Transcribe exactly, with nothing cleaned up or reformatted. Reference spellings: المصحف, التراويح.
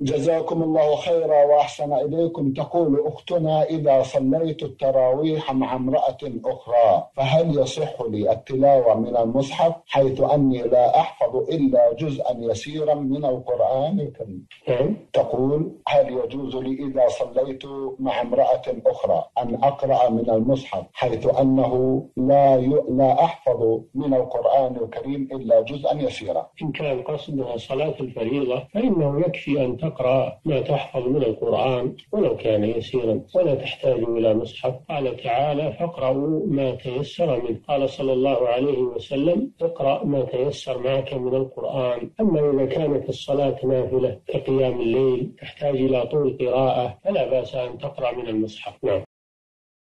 جزاكم الله خيرا وأحسن إليكم. تقول أختنا: إذا صليت التراويح مع امرأة أخرى فهل يصح لي التلاوة من المصحف حيث أني لا أحفظ إلا جزءا يسيرا من القرآن الكريم؟ تقول: هل يجوز لي إذا صليت مع امرأة أخرى أن أقرأ من المصحف حيث أنه لا لا أحفظ من القرآن الكريم إلا جزءا يسيرا؟ إن كان قصدها صلاة الفريضة فإنه يكفي أن تقرأ ما تحفظ من القرآن ولو كان يسيرا ولا تحتاج إلى مصحف. قال تعالى: فاقرأوا ما تيسر منه. قال صلى الله عليه وسلم: اقرأ ما تيسر معك من القرآن. أما إذا كانت الصلاة نافلة كقيام الليل تحتاج إلى طول قراءة فلا بأس أن تقرأ من المصحف. نعم.